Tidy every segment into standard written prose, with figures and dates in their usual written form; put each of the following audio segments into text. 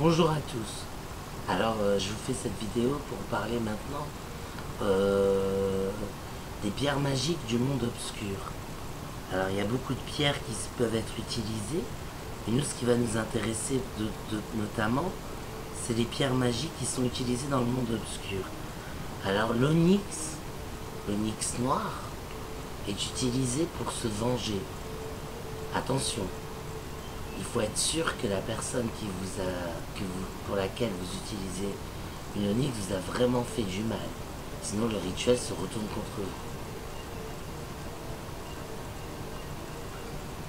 Bonjour à tous. Alors je vous fais cette vidéo pour parler maintenant des pierres magiques du monde obscur. Alors il y a beaucoup de pierres qui peuvent être utilisées, et nous ce qui va nous intéresser notamment, c'est les pierres magiques qui sont utilisées dans le monde obscur. Alors l'onyx noir est utilisé pour se venger. Attention, il faut être sûr que la personne qui vous a, pour laquelle vous utilisez une onyx vous a vraiment fait du mal. Sinon le rituel se retourne contre vous.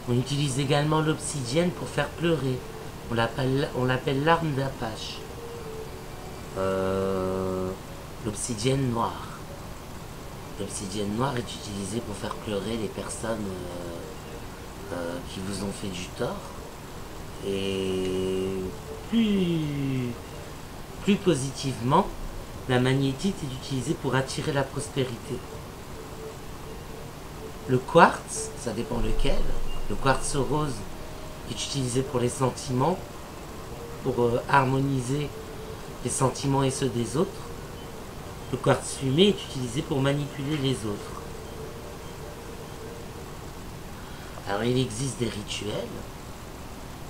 On utilise également l'obsidienne pour faire pleurer. On l'appelle l'arme d'Apache. L'obsidienne noire. L'obsidienne noire est utilisée pour faire pleurer les personnes qui vous ont fait du tort. Et plus positivement, la magnétite est utilisée pour attirer la prospérité. Le quartz, ça dépend lequel, le quartz rose est utilisé pour les sentiments, pour harmoniser les sentiments et ceux des autres. Le quartz fumé est utilisé pour manipuler les autres. Alors il existe des rituels,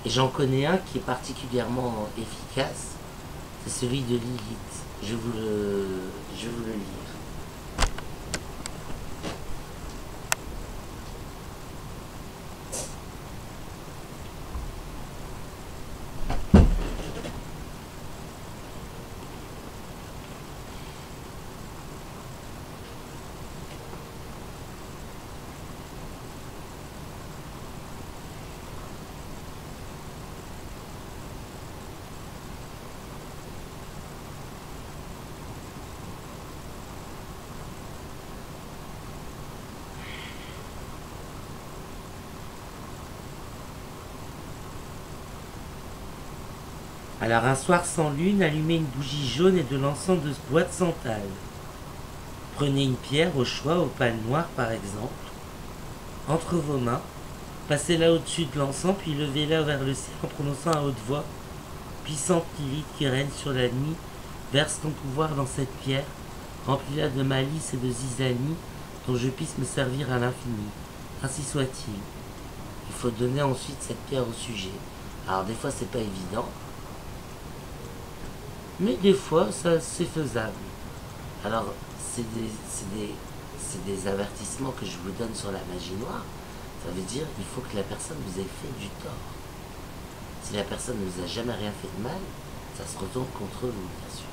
et j'en connais un qui est particulièrement efficace, c'est celui de Lilith. Je vais vous le lire. Alors un soir sans lune, allumez une bougie jaune et de l'encens de bois de santal. Prenez une pierre au choix, opale noire par exemple, entre vos mains, passez-la au-dessus de l'encens, puis levez-la vers le ciel en prononçant à haute voix: puissante Lilith qui règne sur la nuit, verse ton pouvoir dans cette pierre, remplis-la de malice et de zizanie, dont je puisse me servir à l'infini. Ainsi soit-il. Il faut donner ensuite cette pierre au sujet. Alors des fois c'est pas évident, mais des fois, ça c'est faisable. Alors, c'est des avertissements que je vous donne sur la magie noire. Ça veut dire qu'il faut que la personne vous ait fait du tort. Si la personne ne vous a jamais rien fait de mal, ça se retourne contre vous, bien sûr.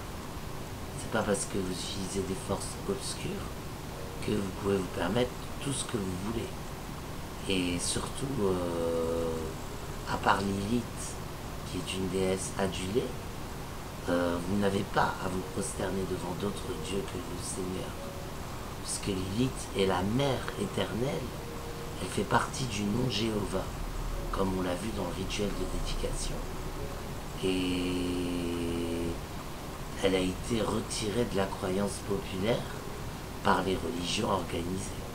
C'est pas parce que vous utilisez des forces obscures que vous pouvez vous permettre tout ce que vous voulez. Et surtout, à part Lilith, qui est une déesse adulée, vous n'avez pas à vous prosterner devant d'autres dieux que le Seigneur, puisque Lilith est la mère éternelle, elle fait partie du nom Jéhovah, comme on l'a vu dans le rituel de dédication, et elle a été retirée de la croyance populaire par les religions organisées.